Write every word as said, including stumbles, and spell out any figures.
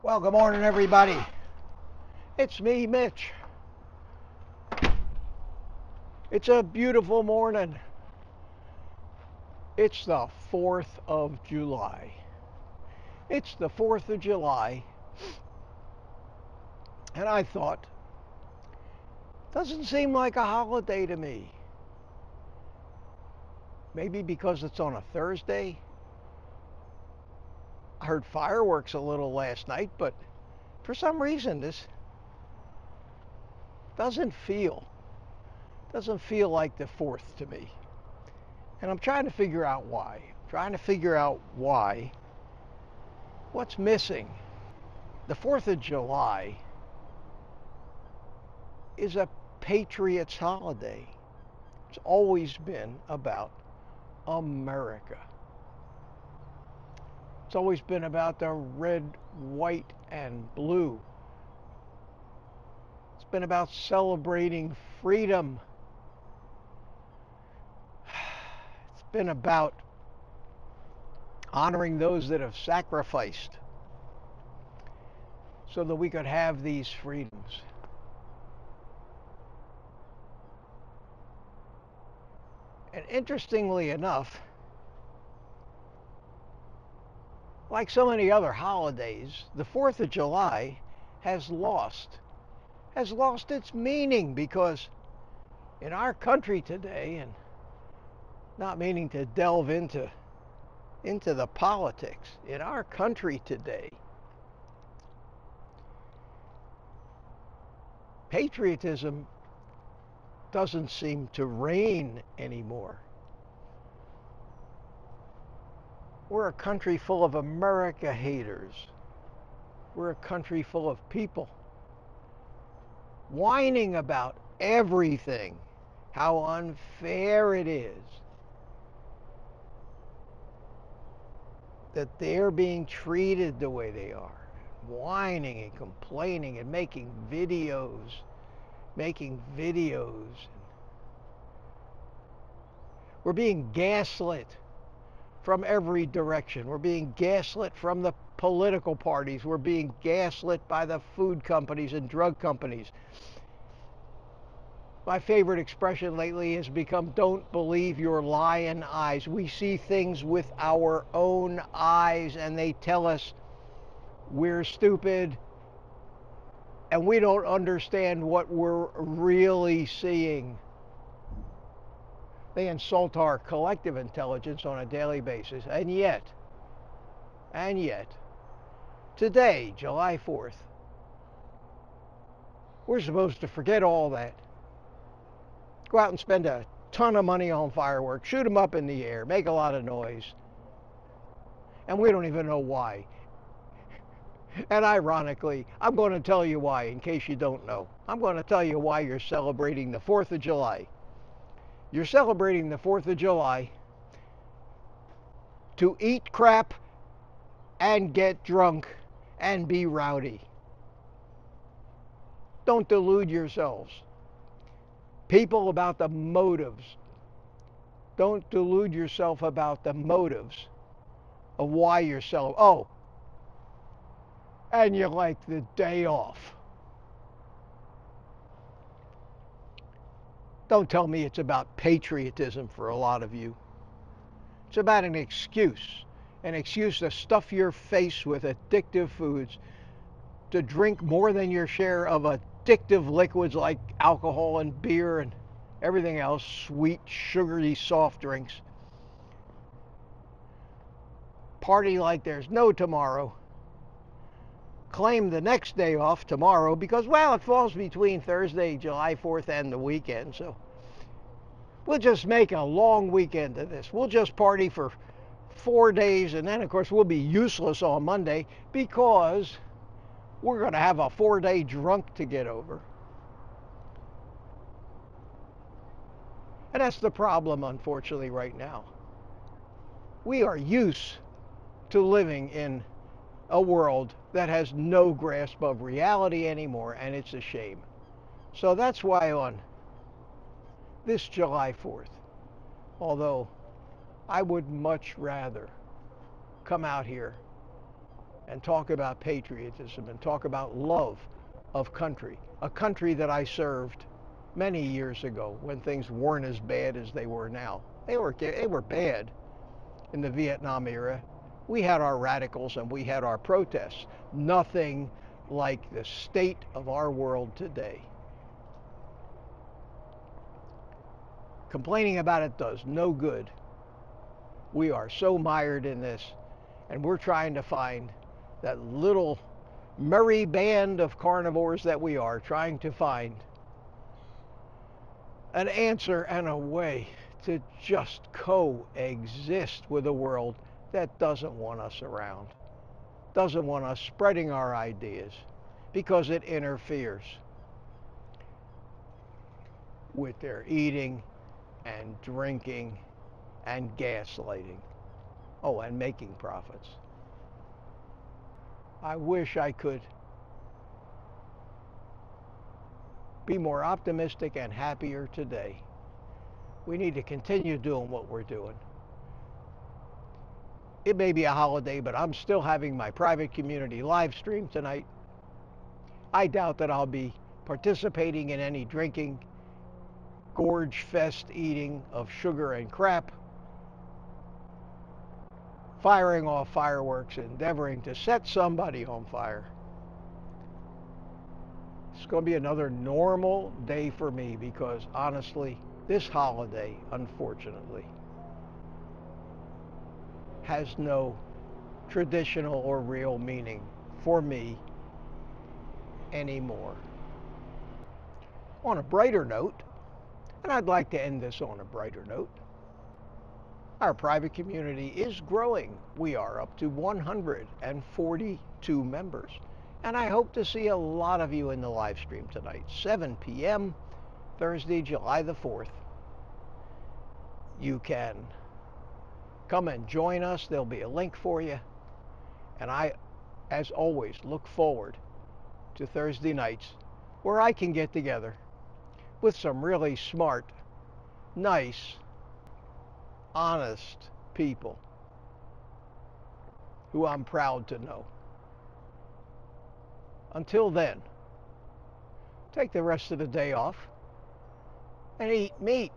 Well, good morning, everybody. It's me, Mitch. It's a beautiful morning. It's the fourth of July. It's the fourth of July. And I thought, doesn't seem like a holiday to me. Maybe because it's on a Thursday. I heard fireworks a little last night, but for some reason this doesn't feel doesn't feel like the fourth to me. And I'm trying to figure out why. I'm trying to figure out why. What's missing? The fourth of July is a patriot's holiday. It's always been about America. It's always been about the red, white, and blue. It's been about celebrating freedom. It's been about honoring those that have sacrificed so that we could have these freedoms. And interestingly enough, like so many other holidays, the fourth of July has lost, has lost its meaning, because in our country today, and not meaning to delve into, into the politics, in our country today, patriotism doesn't seem to reign anymore. We're a country full of America haters. We're a country full of people whining about everything, how unfair it is that they're being treated the way they are, whining and complaining and making videos, making videos. We're being gaslit from every direction. We're being gaslit from the political parties. We're being gaslit by the food companies and drug companies. My favorite expression lately has become, don't believe your lying eyes. We see things with our own eyes and they tell us we're stupid and we don't understand what we're really seeing. They insult our collective intelligence on a daily basis, and yet, and yet, today, July fourth, we're supposed to forget all that. Go out and spend a ton of money on fireworks, shoot them up in the air, make a lot of noise, and we don't even know why. And ironically, I'm going to tell you why, in case you don't know. I'm going to tell you why you're celebrating the fourth of July. You're celebrating the fourth of July to eat crap and get drunk and be rowdy. Don't delude yourselves, people, about the motives. Don't delude yourself about the motives of why you're celebrating. Oh, and you like the day off. Don't tell me it's about patriotism for a lot of you. It's about an excuse, an excuse to stuff your face with addictive foods, to drink more than your share of addictive liquids like alcohol and beer and everything else, sweet, sugary soft drinks. Party like there's no tomorrow. Claim the next day off, tomorrow, because, well, it falls between Thursday, July fourth, and the weekend, so we'll just make a long weekend of this. We'll just party for four days, and then, of course, we'll be useless on Monday because we're going to have a four-day drunk to get over. And that's the problem, unfortunately, right now. We are used to living in a world that has no grasp of reality anymore, and it's a shame. So that's why on this July fourth, although I would much rather come out here and talk about patriotism and talk about love of country, a country that I served many years ago when things weren't as bad as they were now. They were, they were bad in the Vietnam era. We had our radicals and we had our protests. Nothing like the state of our world today. Complaining about it does no good. We are so mired in this, and we're trying to find that little merry band of carnivores that we are, trying to find an answer and a way to just coexist with a world that doesn't want us around, doesn't want us spreading our ideas, because it interferes with their eating and drinking and gaslighting. Oh, and making profits. I wish I could be more optimistic and happier today. We need to continue doing what we're doing. It may be a holiday, but I'm still having my private community live stream tonight. I doubt that I'll be participating in any drinking, gorge fest eating of sugar and crap, firing off fireworks, endeavoring to set somebody on fire. It's going to be another normal day for me, because honestly, this holiday, unfortunately, has no traditional or real meaning for me anymore. On a brighter note, and I'd like to end this on a brighter note, our private community is growing. We are up to one hundred forty-two members. And I hope to see a lot of you in the live stream tonight, seven p m, Thursday, July the fourth. You can come and join us. There'll be a link for you. And I, as always, look forward to Thursday nights, where I can get together with some really smart, nice, honest people who I'm proud to know. Until then, take the rest of the day off and eat meat.